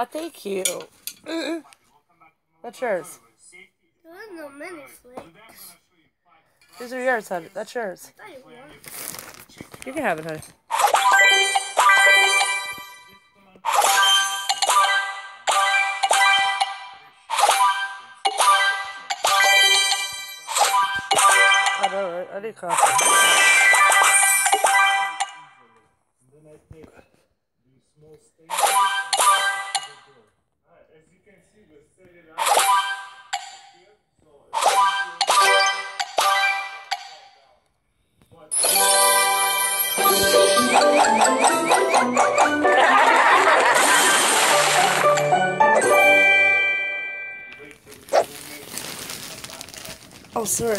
Aw, thank you. That's yours. There are no many flakes. These are yours, honey. That's yours. You can have it, honey. I need coffee. Oh, sorry.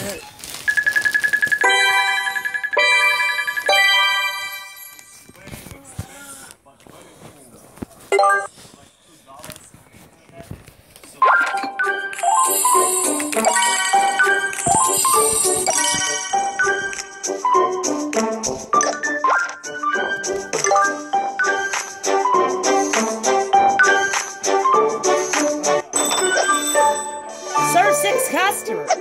Serve 6 customers.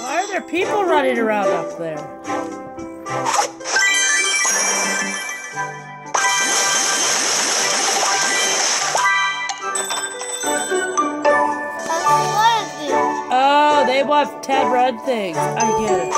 Why are there people running around up there? They want Ted Red things. I get it.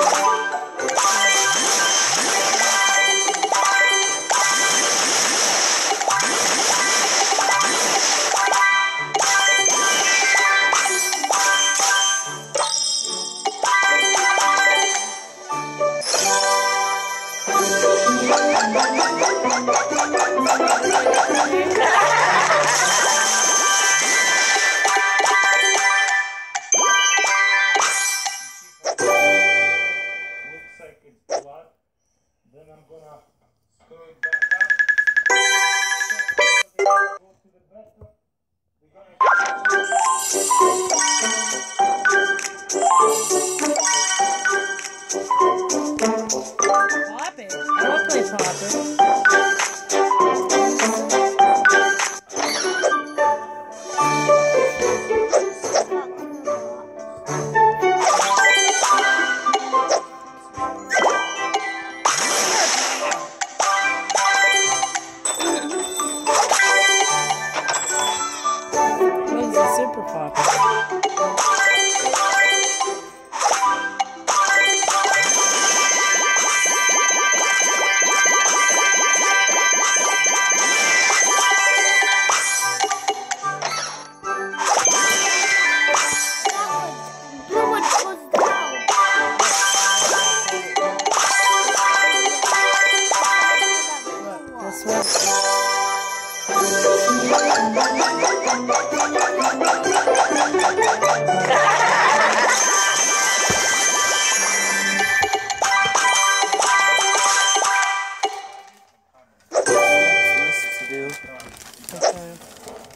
Then I'm gonna screw it back up. Go to the bathtub. We're gonna pop it. I don't play pop it.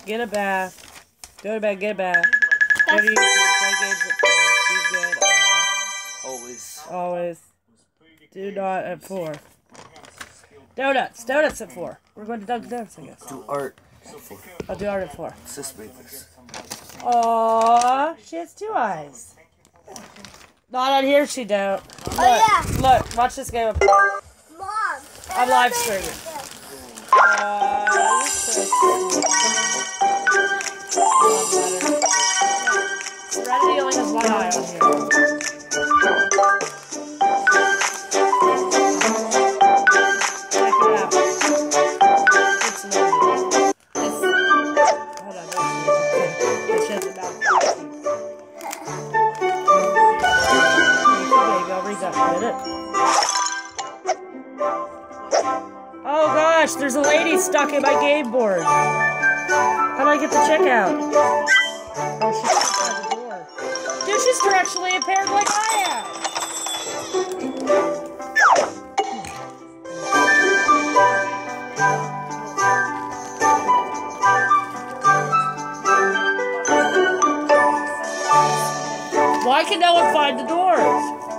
Get a bath. Go to bed, get a bath. Go to YouTube, play games at four. Be good. Always. Do not at 4. Donuts at 4. We're going to Dunkin' Donuts, I guess. Do art at 4. I'll do art at 4. Sis made this. Aww, she has 2 eyes. Not on here, she don't. Look, look, watch this game up. Mom, I'm live streaming. Serenity only has 1 eye on here. Check it out. Oh gosh, there's a lady stuck in my game board. How do I get the checkout? Oh, she's outside the door. Dude, she's directionally impaired like I am. I can now find the doors.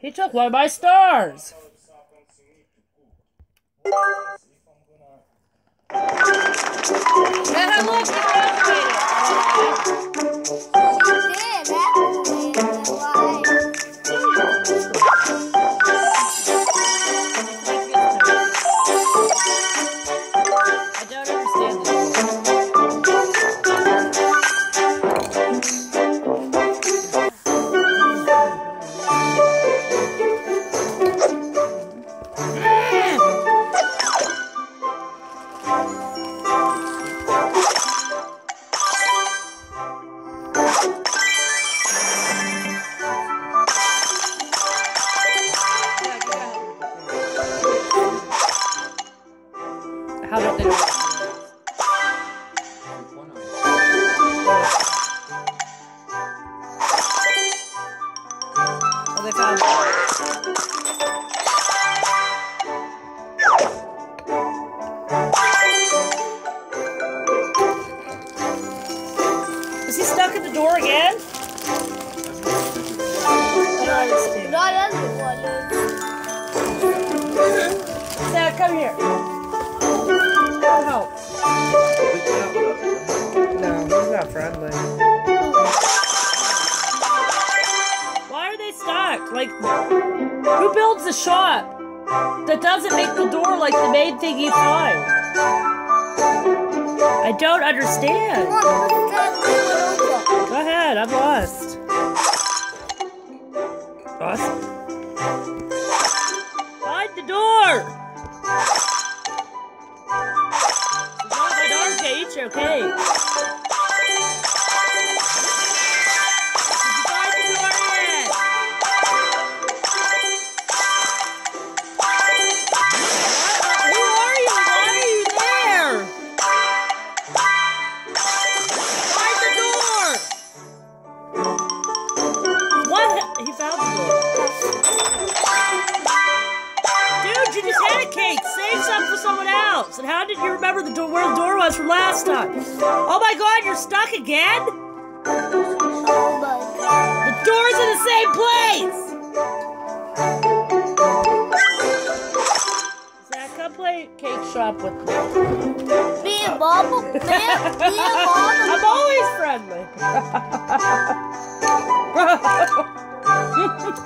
He took one of my stars! the time. Is he stuck at the door again? Sarah, come here. Help. No, he's not friendly. Why are they stuck? Like, who builds a shop that doesn't make the door like the main thing you find? I don't understand. Go ahead, I'm lost. Awesome. Find the door! Not an arcade, okay. Did you find the door yet? Who are you? Why are you there? Find the door! What? He found the door. Dude, you just had a cake. Save some for someone else. And how did you remember the where the door was from last time? Oh my God, you're stuck again? Oh my God. The door's in the same place. Zach, come play cake shop with me. Me and Mom. I'm always friendly. Dude,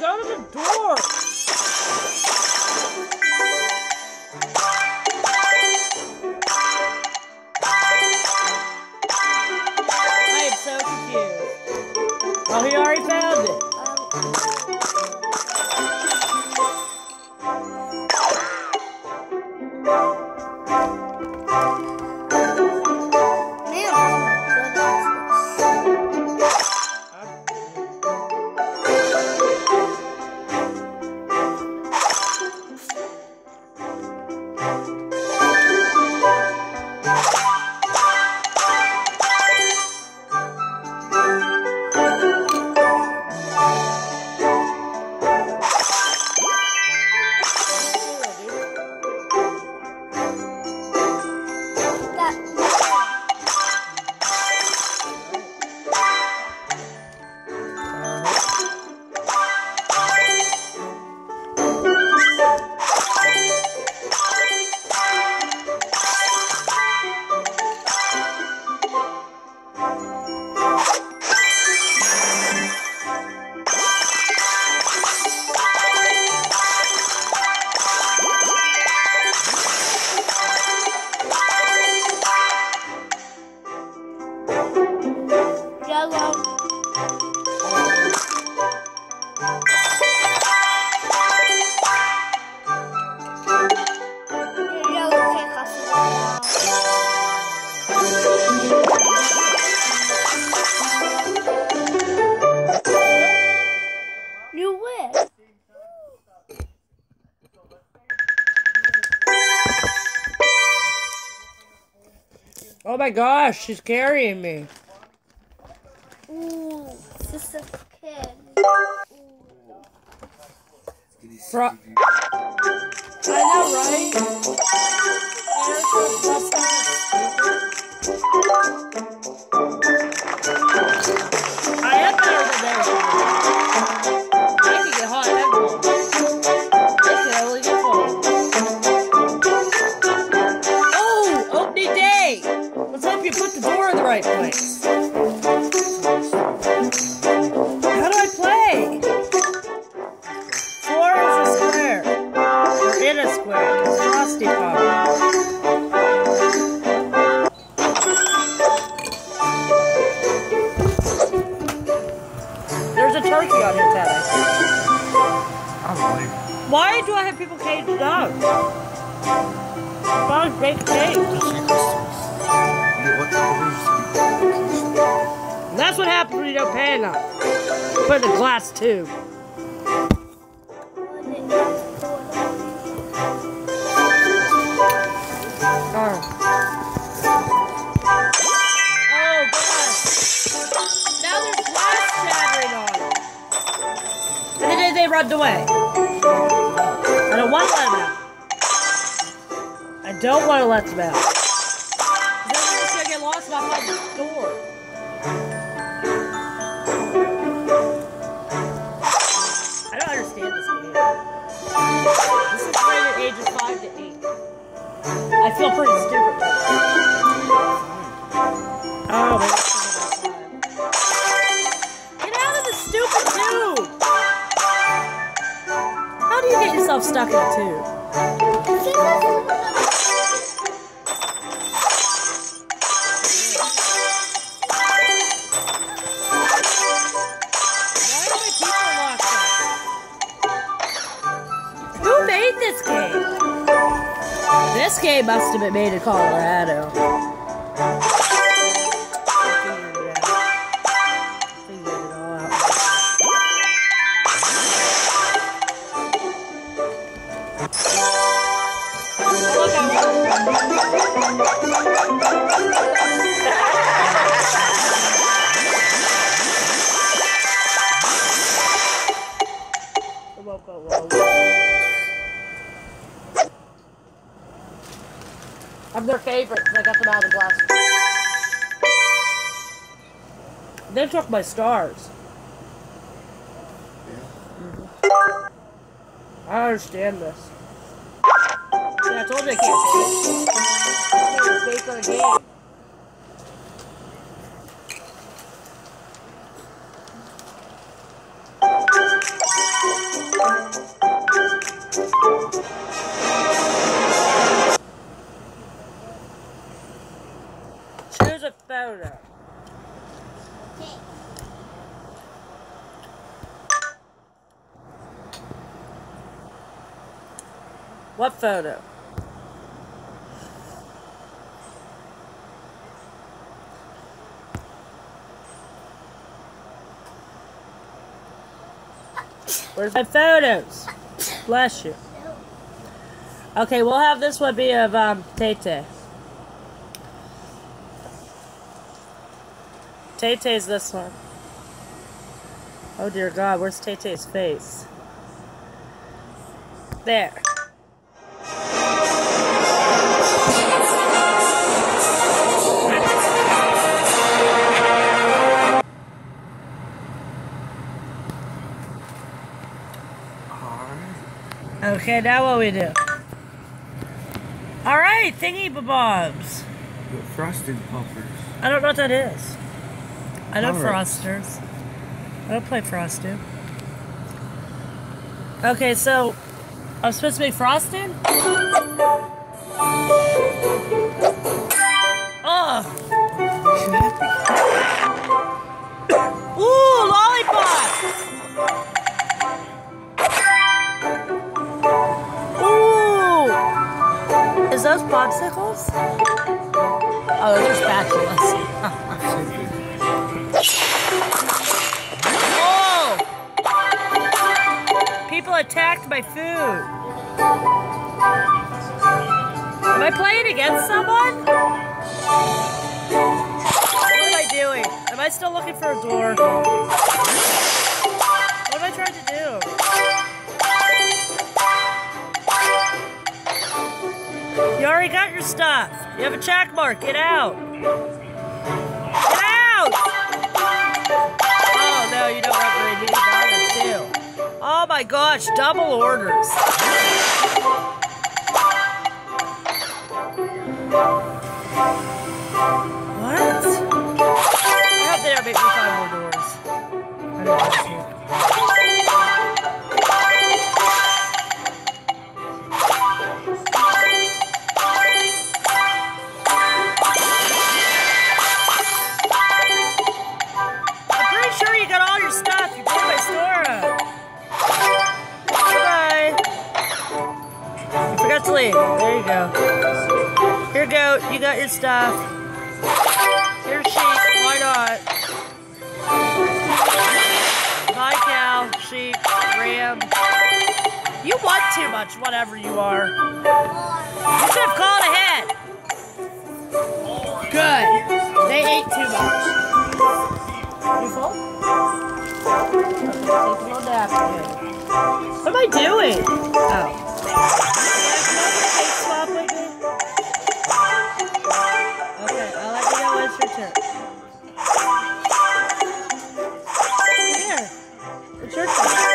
go to the door. I am so confused. Oh, he already found it. Oh my gosh, she's carrying me. Ooh, sister kid. I know, right? I am better than that. I can get hot and cold. I can only get cold. Oh, opening day! Let's hope you put the door in the right place. How do I play? Four is a square. In a square. It's Frosty Pop. On here, why do I have people caged up? Dogs break cage. That's what happens when you don't pay enough. For the glass tube. moved away. I don't want to let him out. I don't want to let him out. Then I'm just going to get lost by my door. I don't understand this game. This is rated ages 5 to 8. I feel pretty stupid. Oh, my God. Stuck in it too. Who made this game? This game must have been made in Colorado. I'm their favorite because I got them out of the glass. They took my stars. Mm-hmm. I understand this. See, I told you I can't take it. It's based on a game. What photo? Where's my photos? Bless you. Okay, we'll have this one be of Tay-Tay. Tay-Tay's this one. Oh dear God, where's Tay-Tay's face? There. Okay, now what we do? Alright, thingy-bobs. Frosted Puffers. I don't know what that is. I know Frosters. I don't play Frosted. Okay, so I'm supposed to make Frosted? Oh! Ooh, lollipops! Is those popsicles? Oh, those are spatulas. Oh! People attacked my food. Am I playing against someone? What am I doing? Am I still looking for a door? What am I trying to do? You already got your stuff. You have a check mark. Get out. Get out! Oh, no, you don't have to. You need that one, too. Oh, my gosh. Double orders. What? I hope they don't make me find more doors. I don't want to. There you go. Here you go. You got your stuff. Your sheep. Why not? My cow, sheep, ram. You want too much, whatever you are. You should have called ahead. Good. They ate too much. You full? Take a little nap again. What am I doing? Oh. Can I take swap with it? Okay, I'll let you know when it's your turn. Here. It's your turn.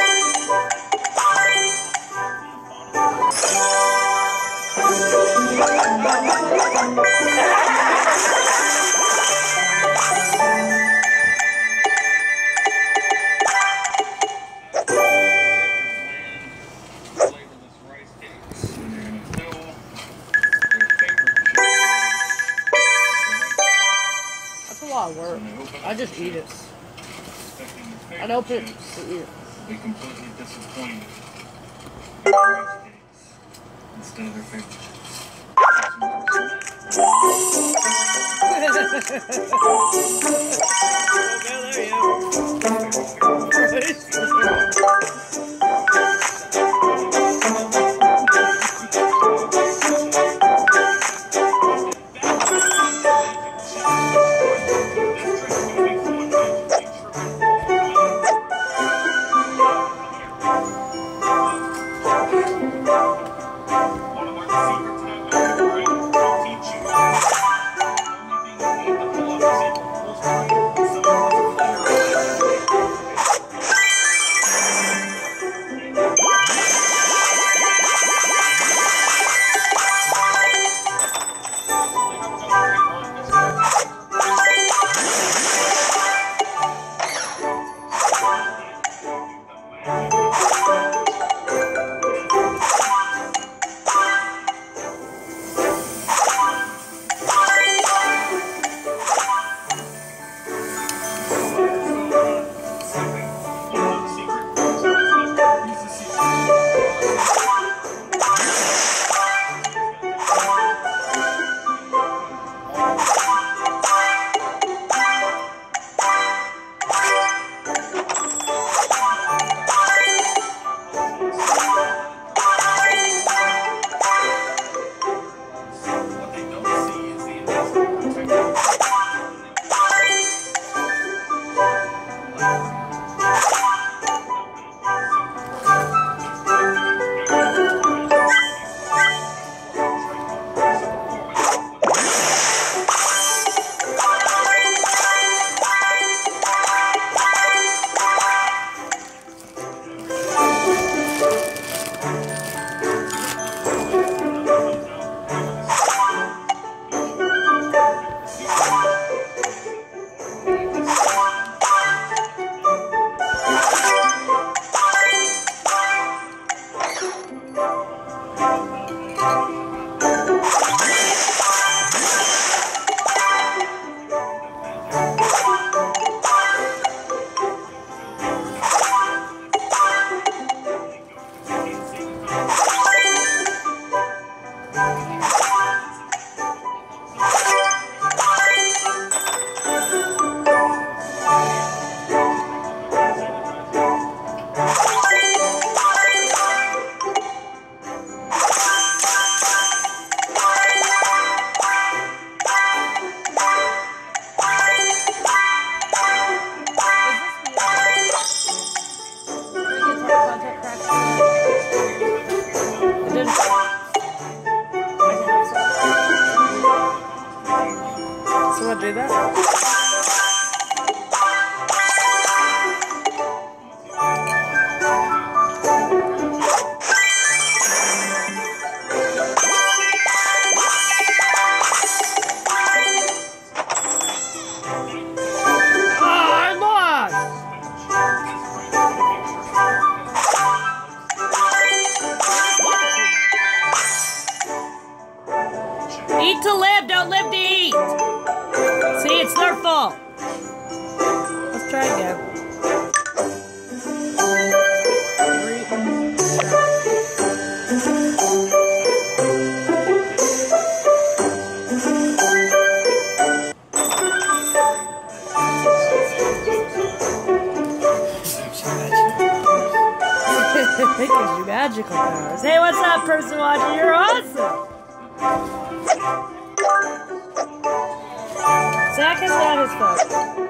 Work. I just eat it. I don't open it to eat it. Be completely disappointed. Instead of their favorite. Eat to live, don't live to eat! See, it's their fault. Let's try again. It gives you magical powers. Hey, what's up, person watching? You're awesome! Zach is not his fault.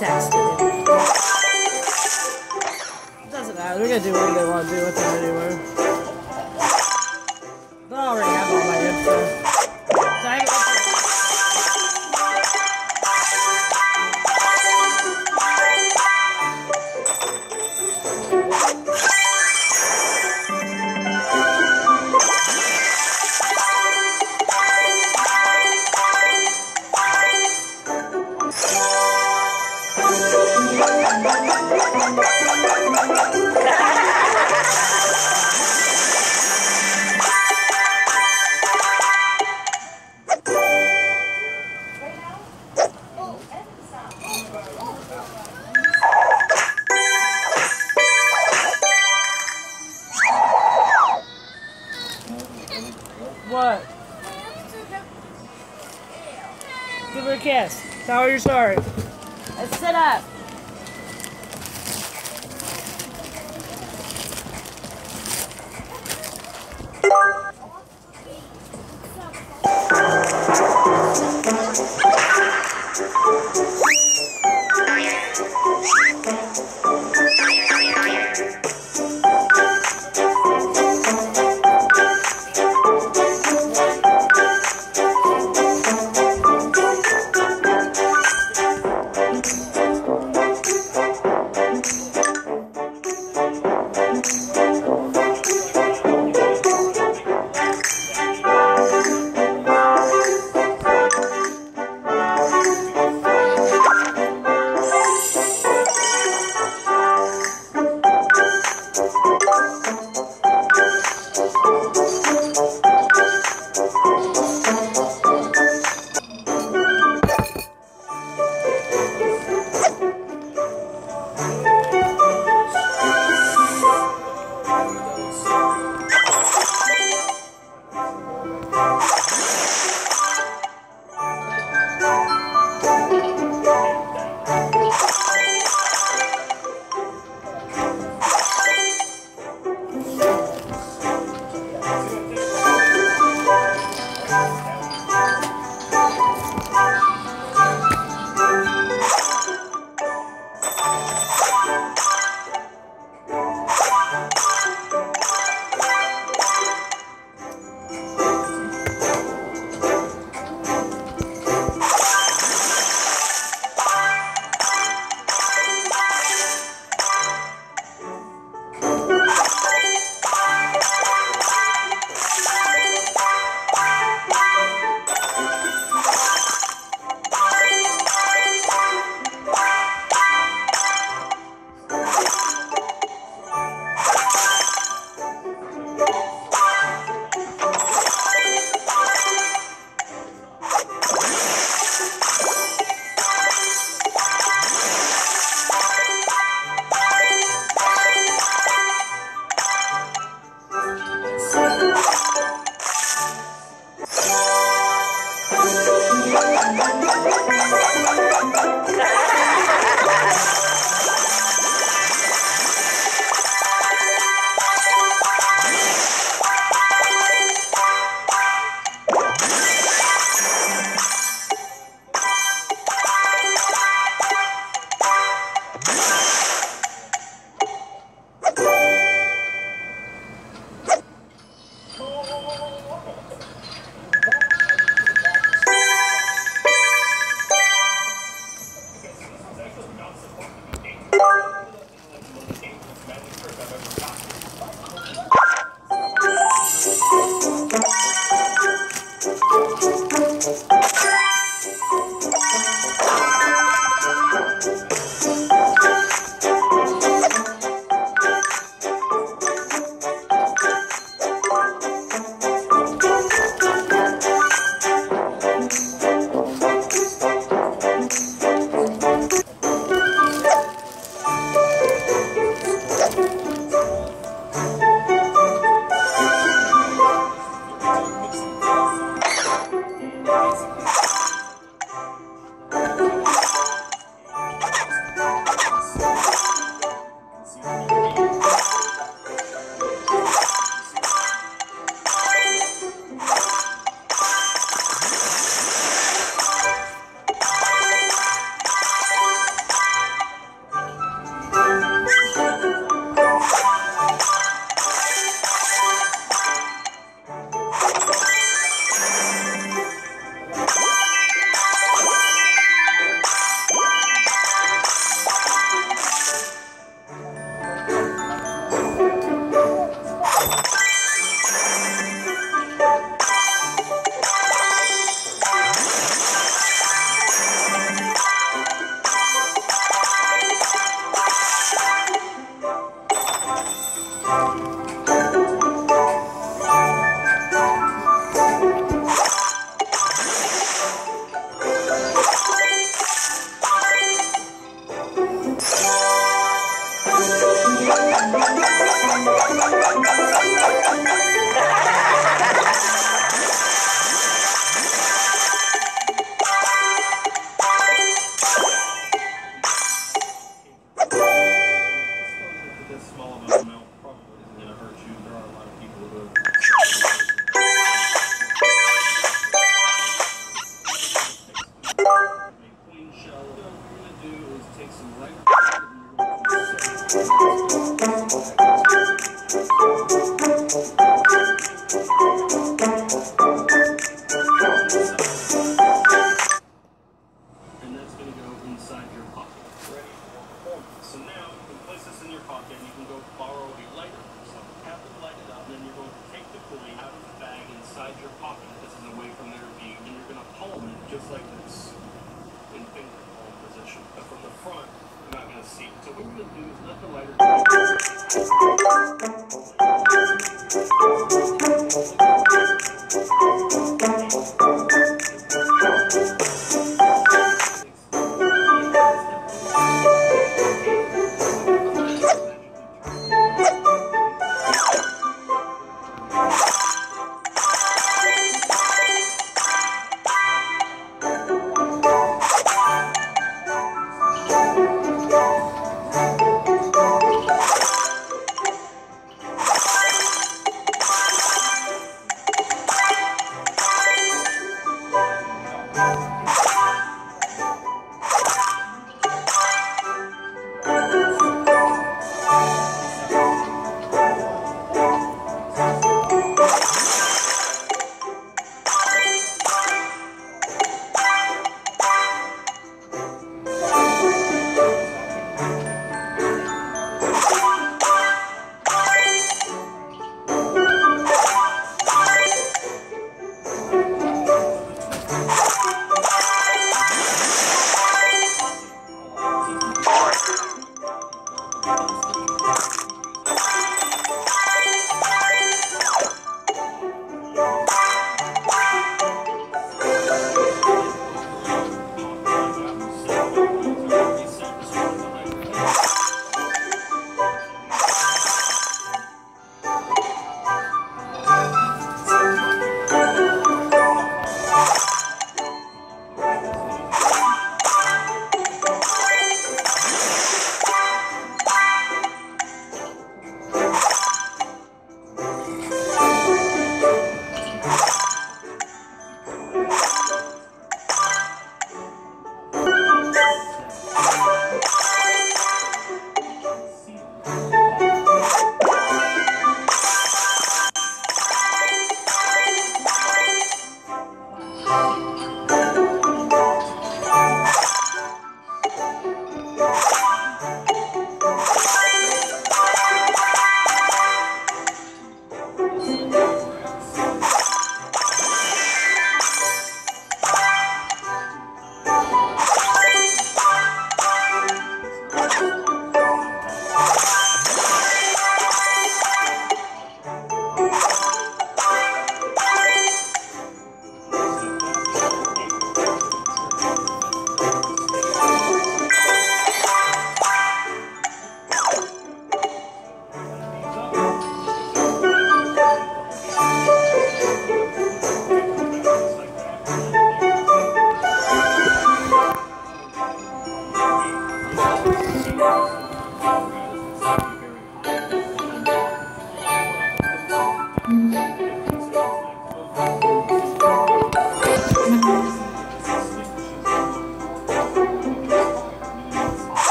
attached to them. Doesn't matter. They're gonna do what they want to do with them anyway. But I already have all my info. What? Give her a kiss. Tell her you're sorry. Let's sit up.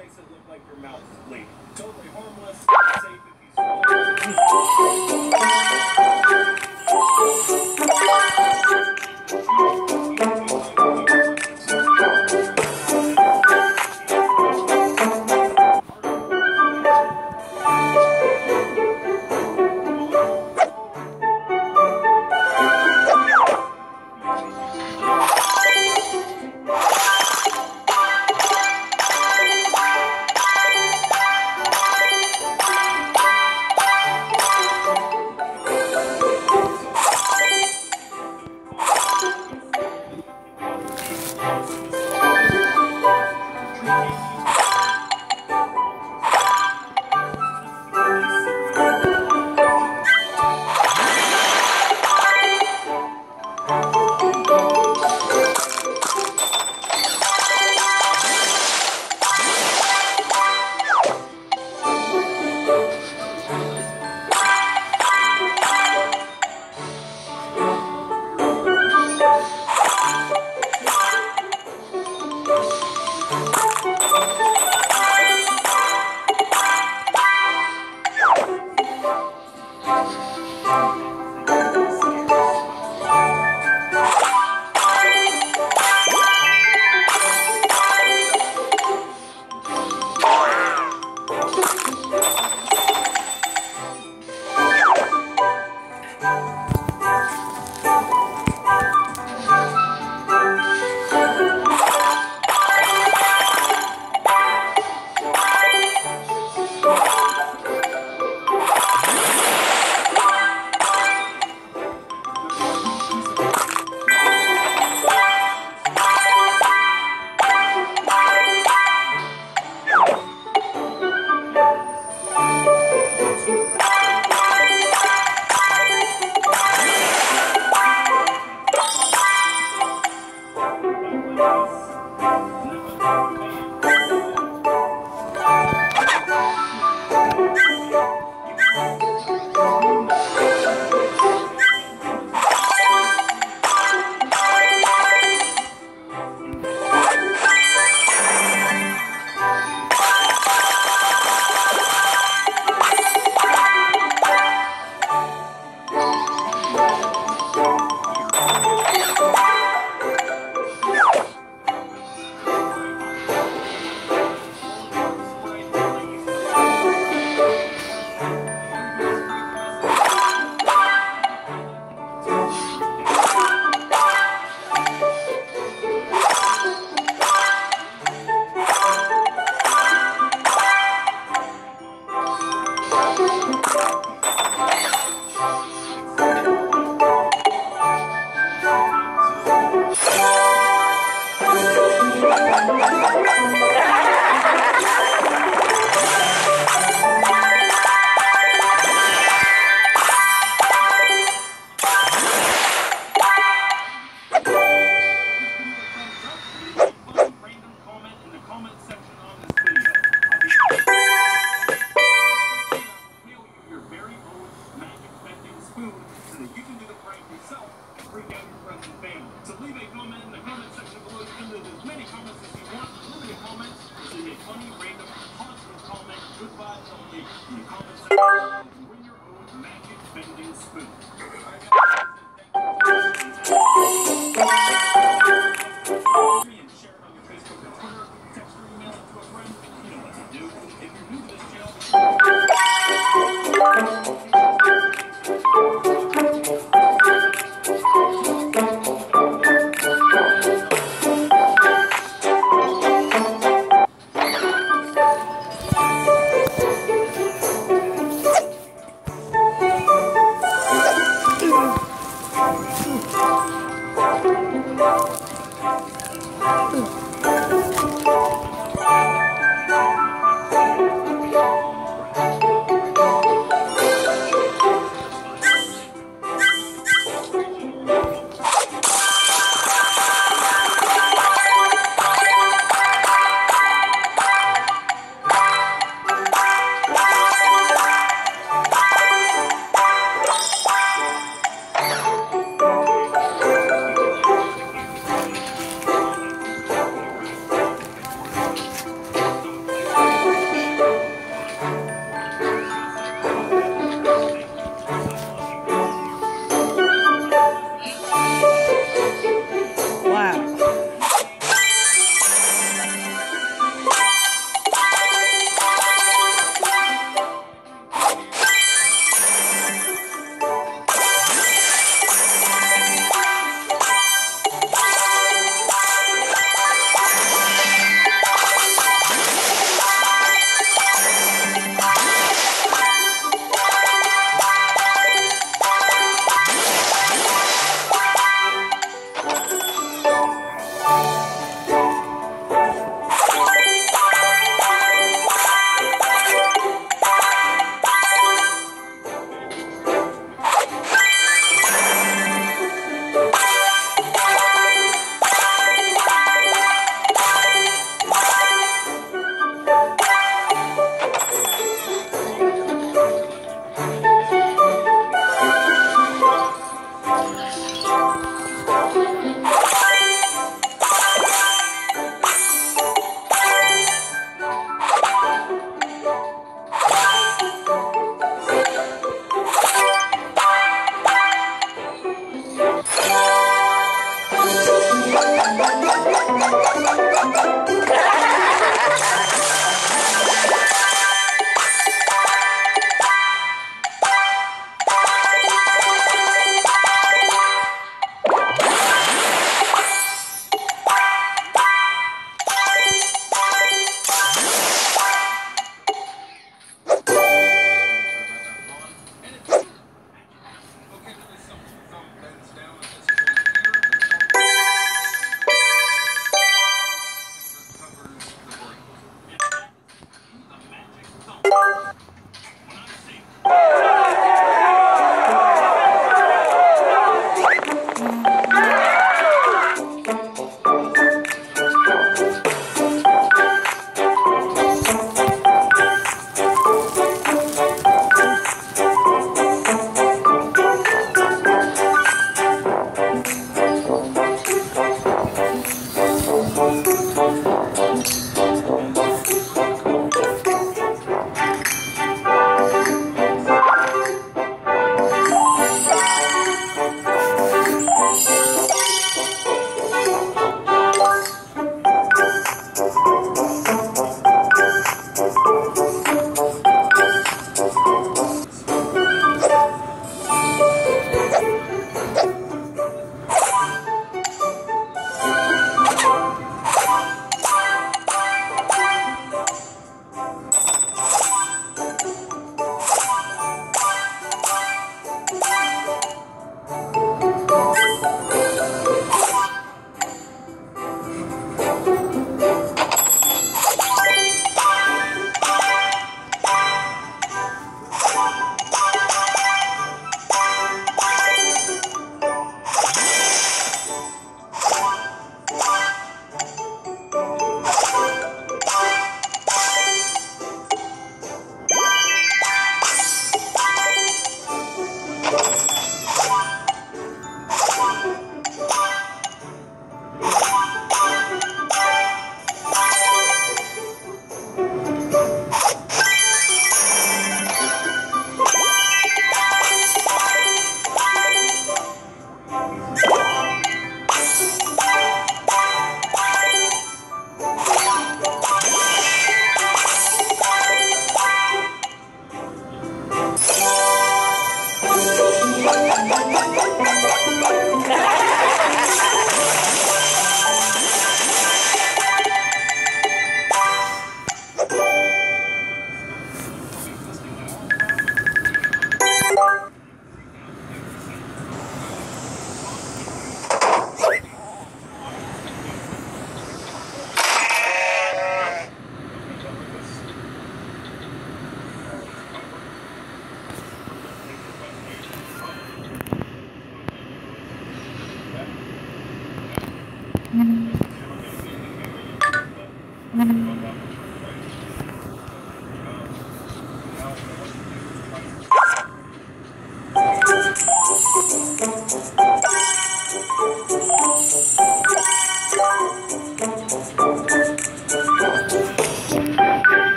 makes it look like your mouth is bleeding. Totally harmless, safe if he's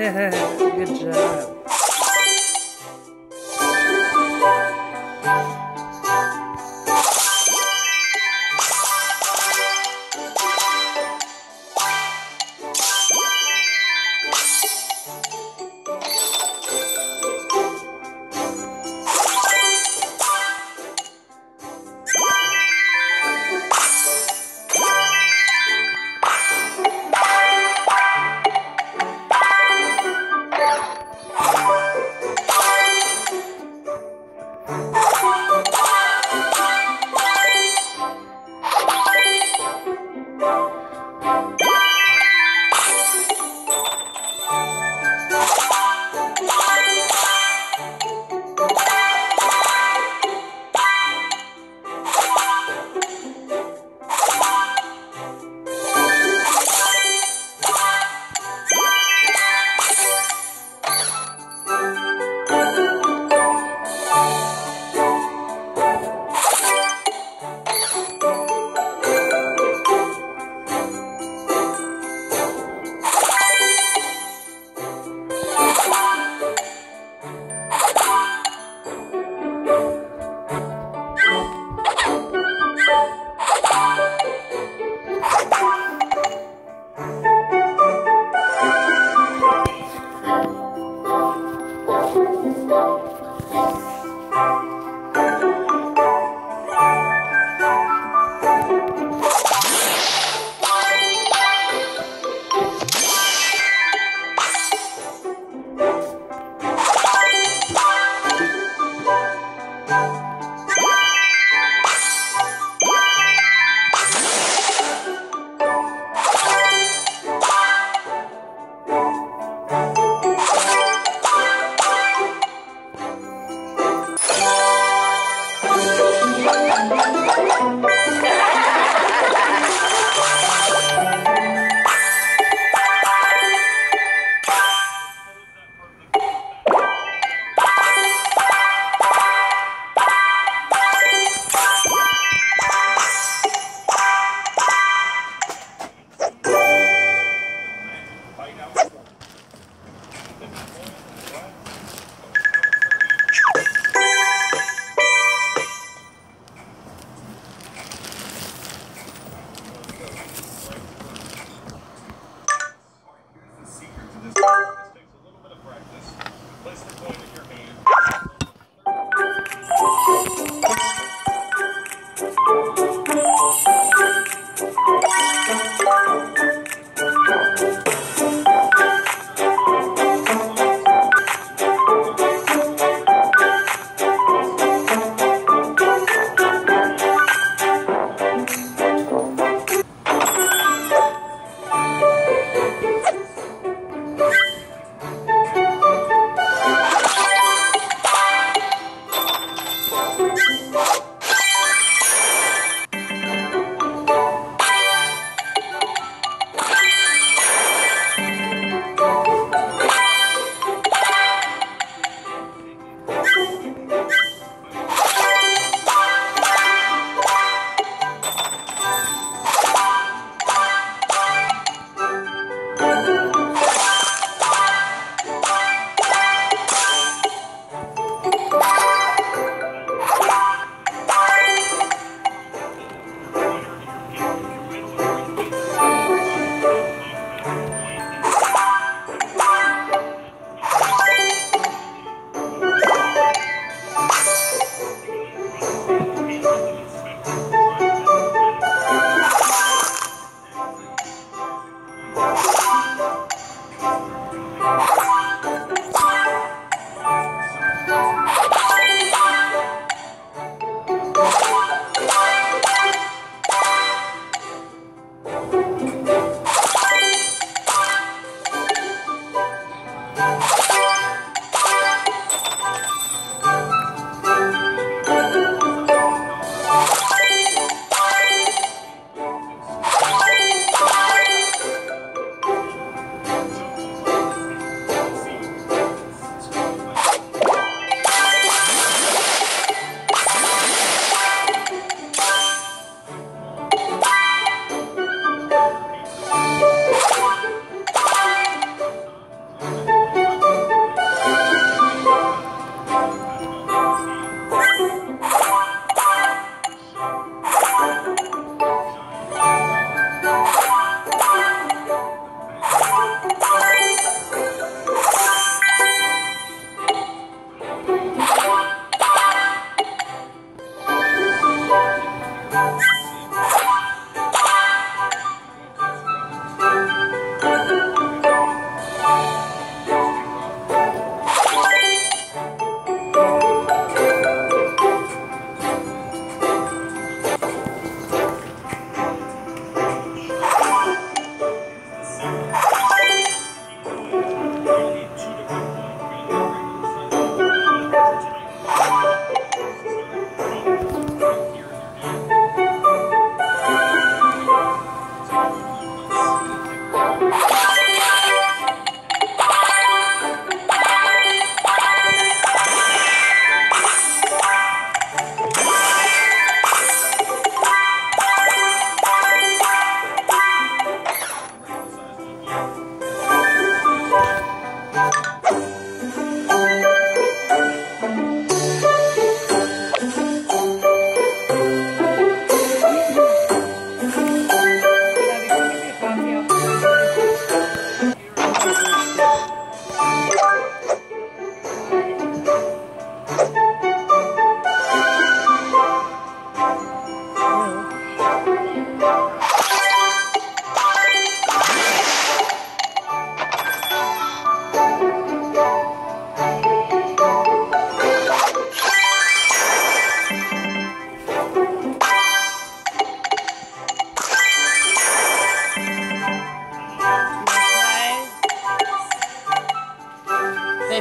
Good job.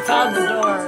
on the door.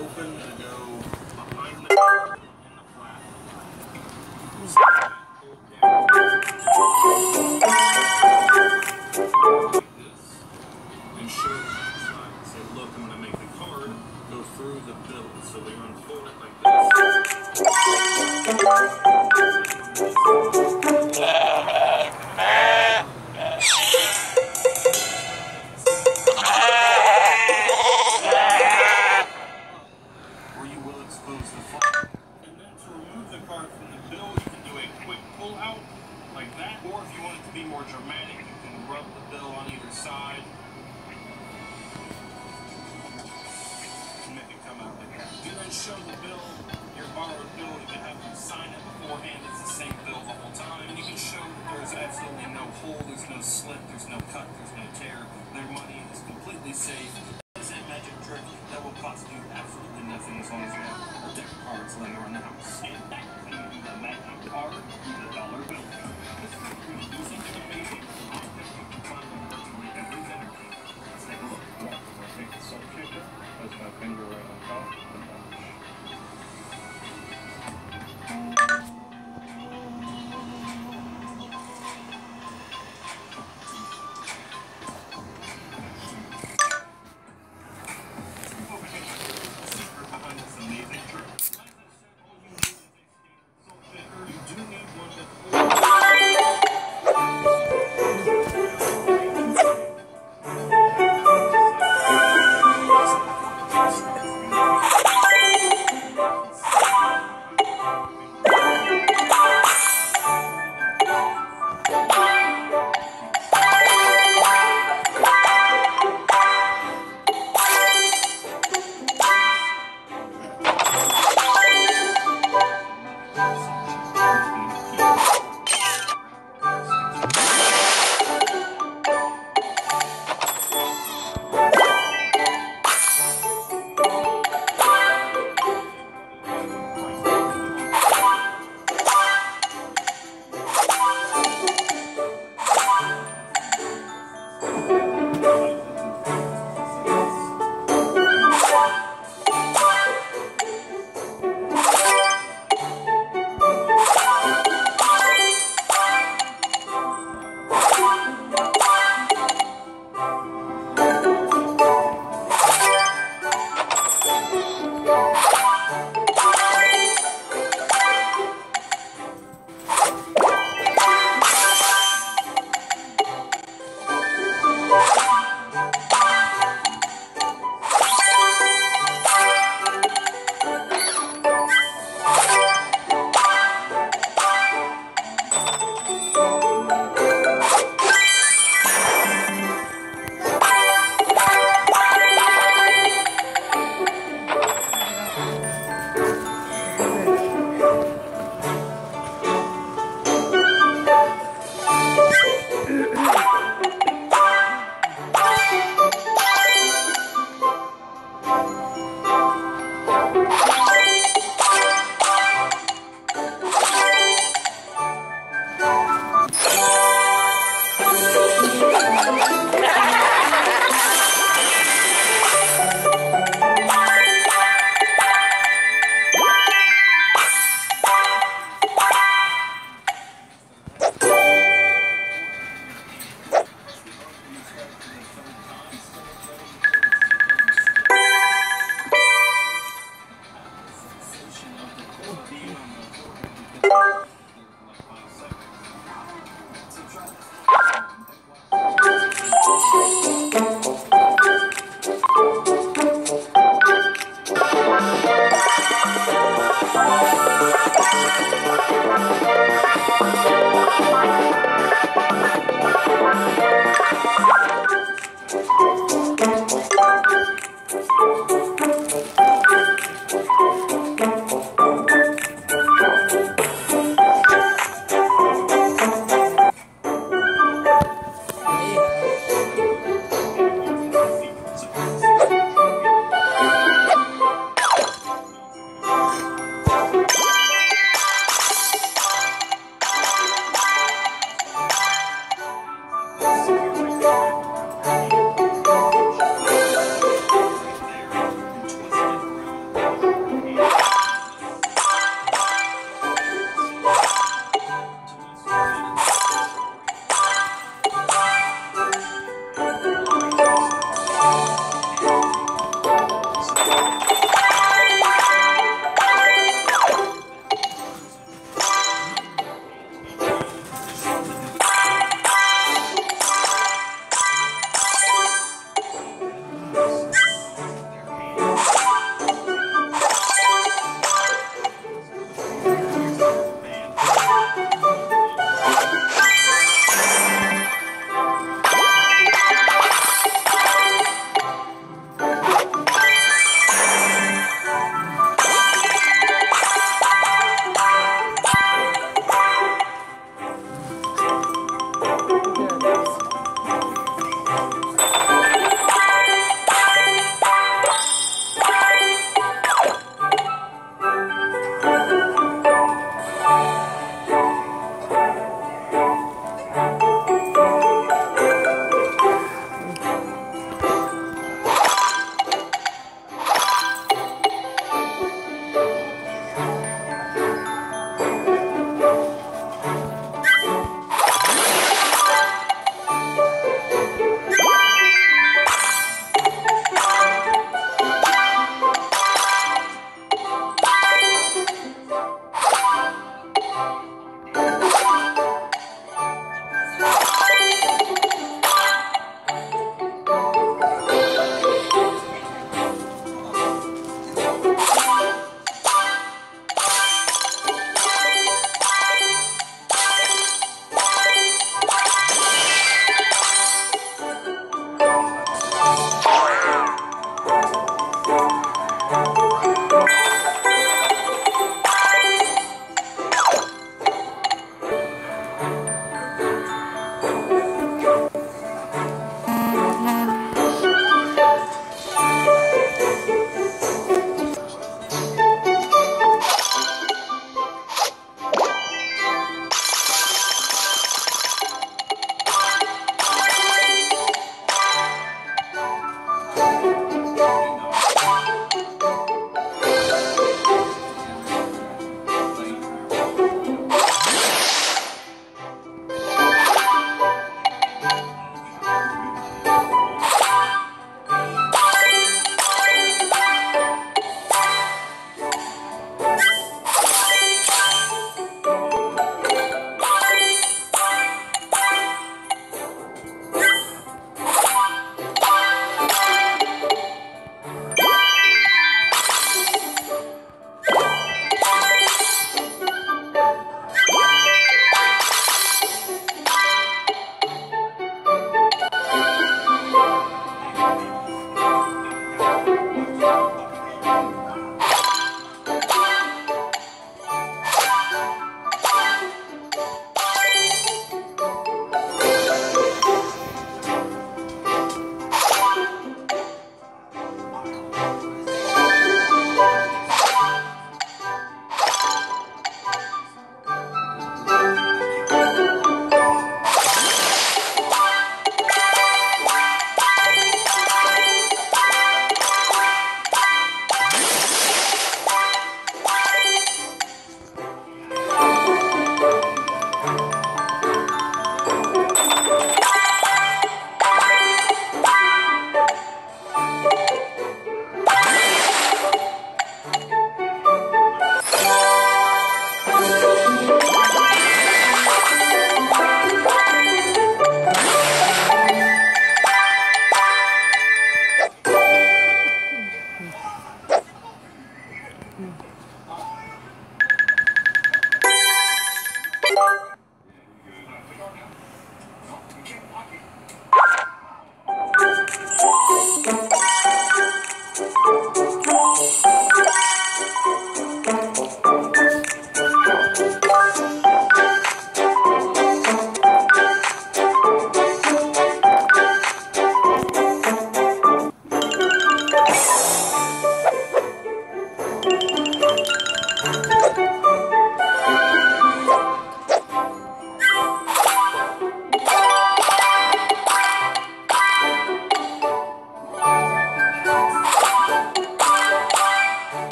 open and go behind the flat in the flat. Like this. And show the outside and say, look, I'm going to make the card go through the build. So we unfold it like this. Or you will expose the font. And then to remove the card from the build, you can do a quick pull out like that. Or if you want it to be more dramatic, you can rub the bill on either side. Show the bill, your borrowed bill, you can have them sign it beforehand, it's the same bill the whole time, and you can show that there's absolutely no hole, there's no slip, there's no cut, there's no tear, their money is completely safe. It's that magic trick that will cost you absolutely nothing as long as you have a debit card laying around the house. And that can be the Magnum card to the dollar bill. This is pretty easy to amazing. Let's take a look. I'll take the salt shaker, put my finger right on top.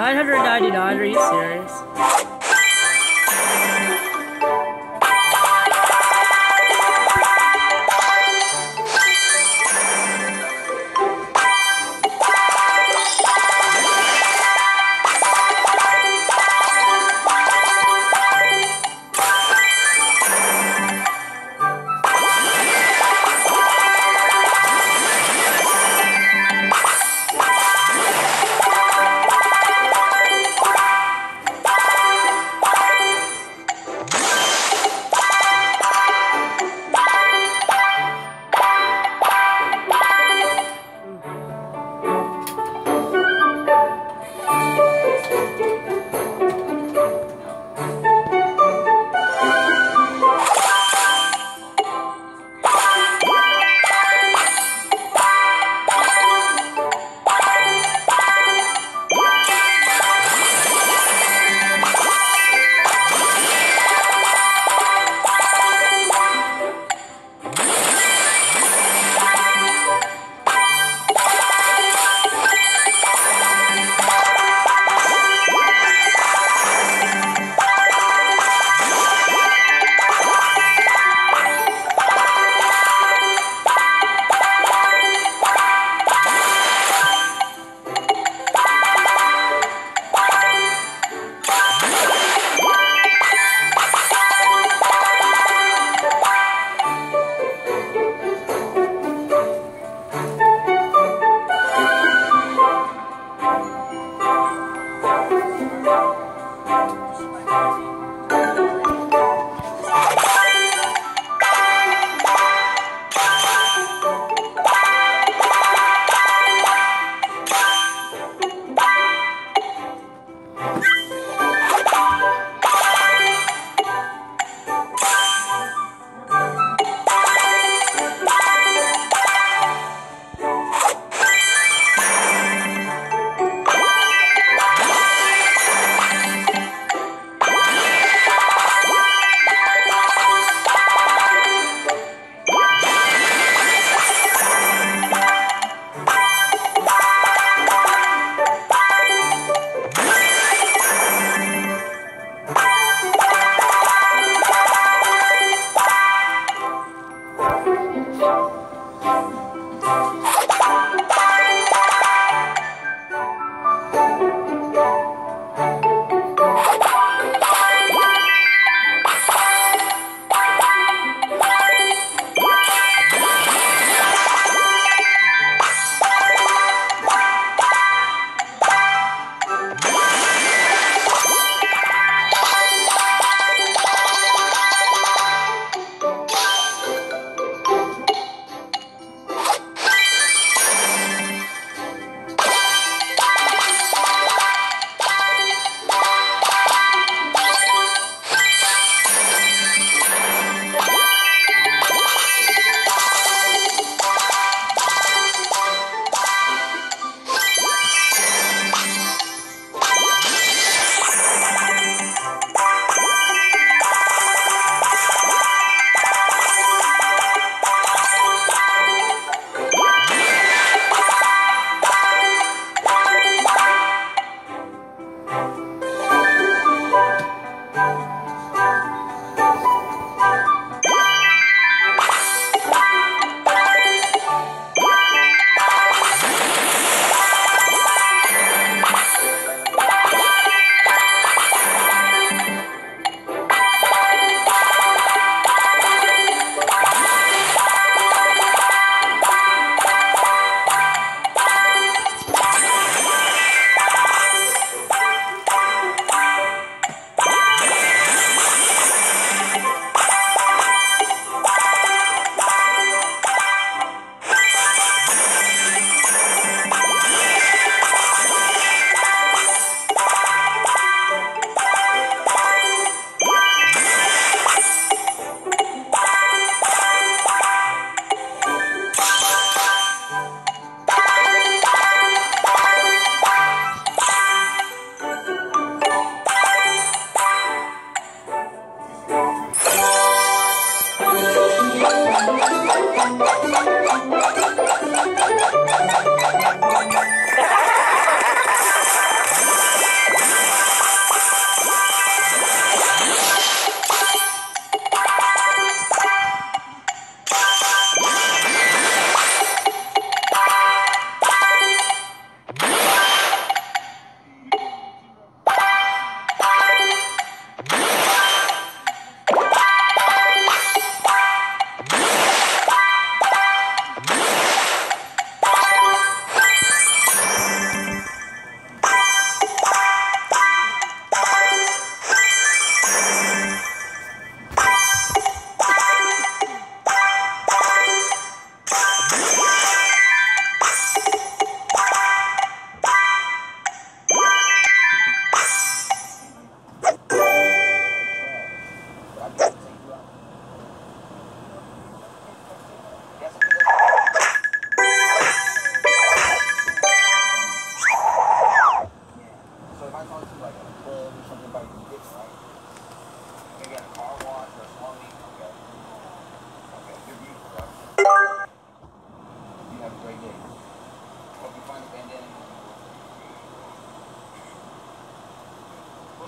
$999, are you serious?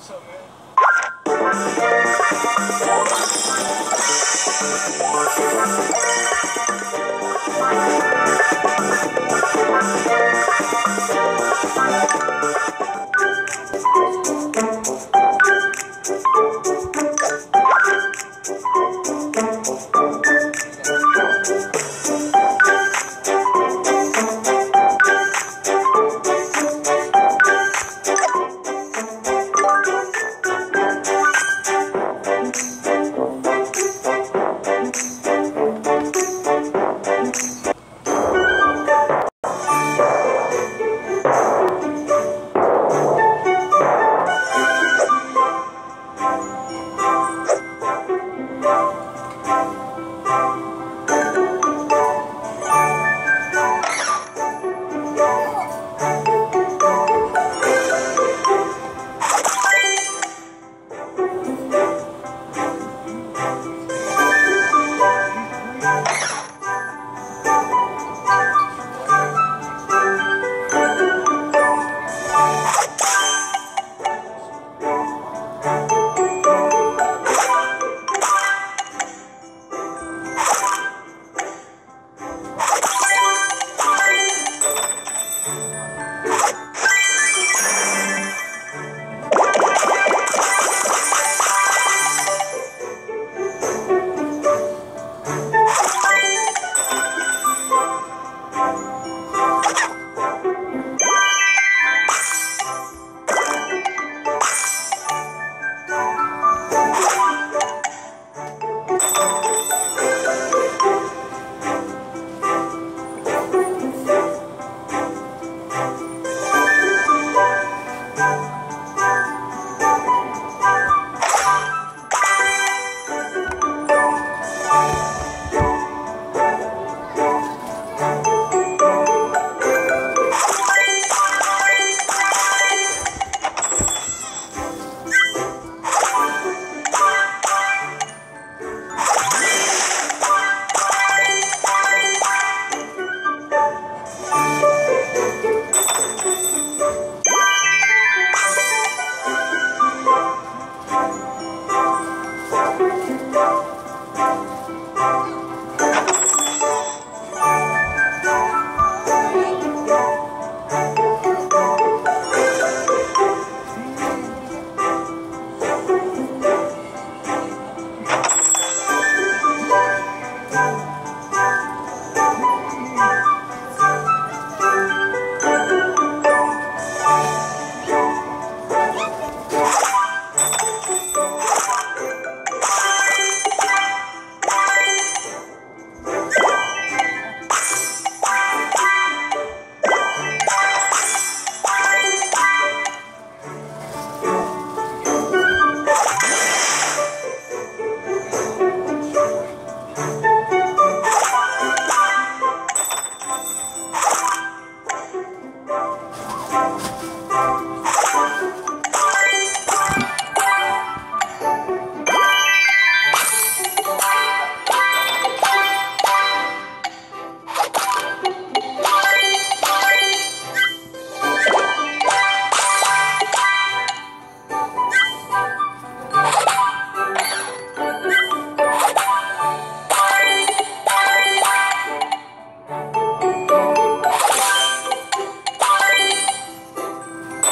What's up,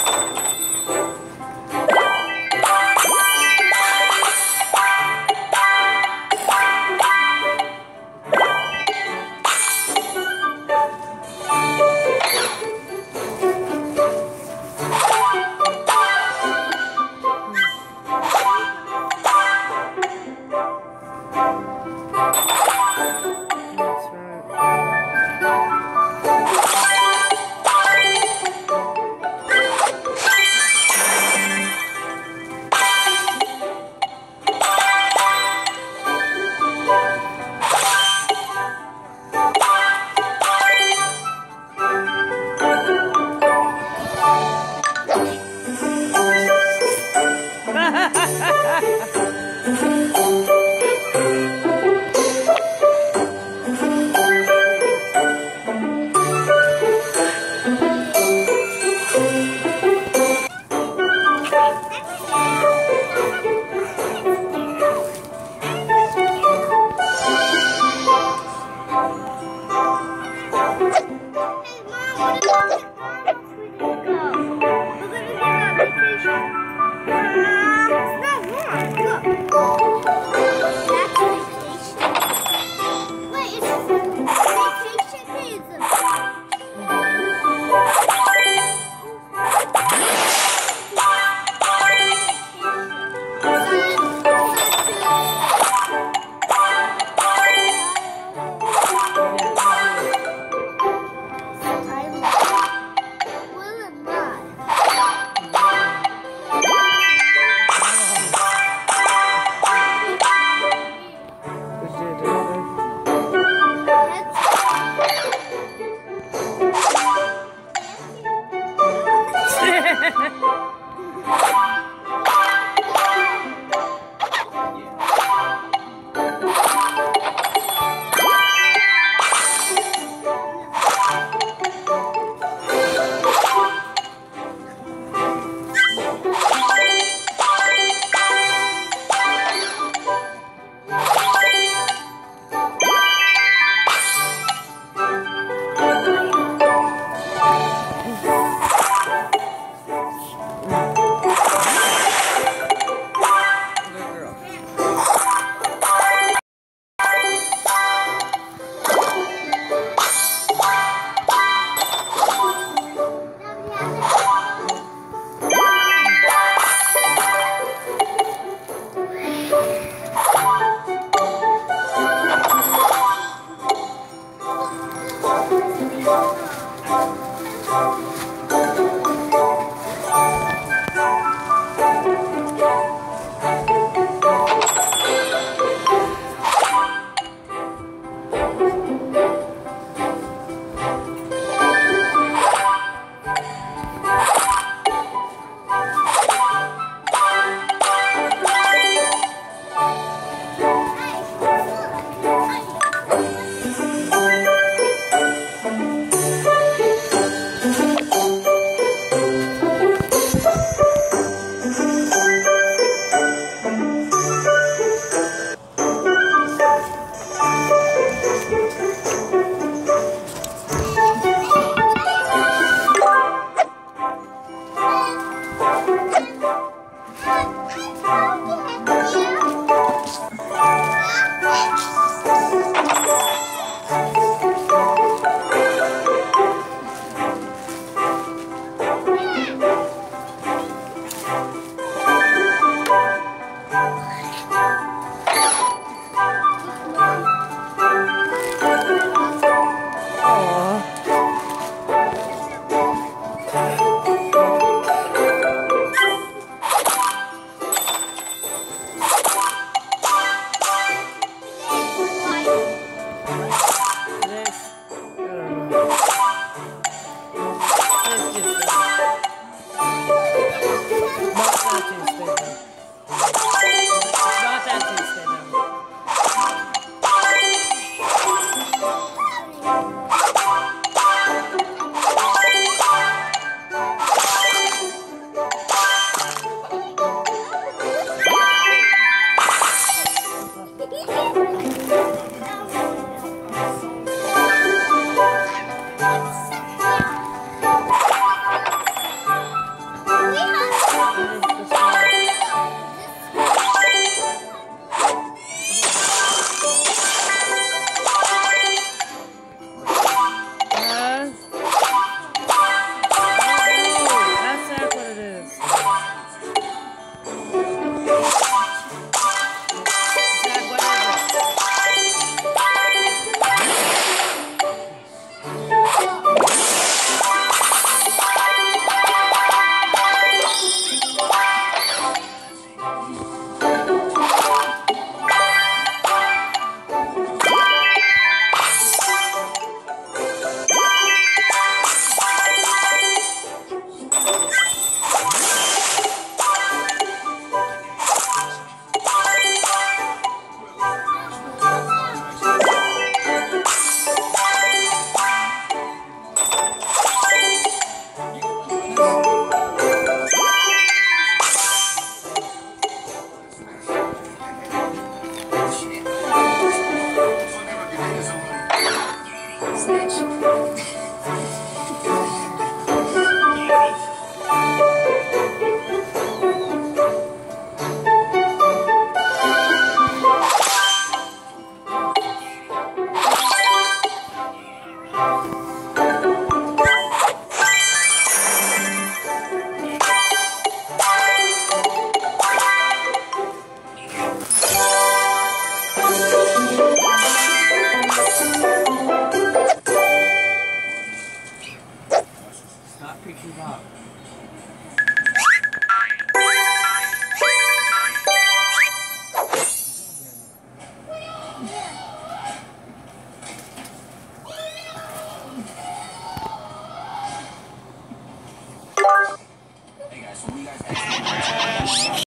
man?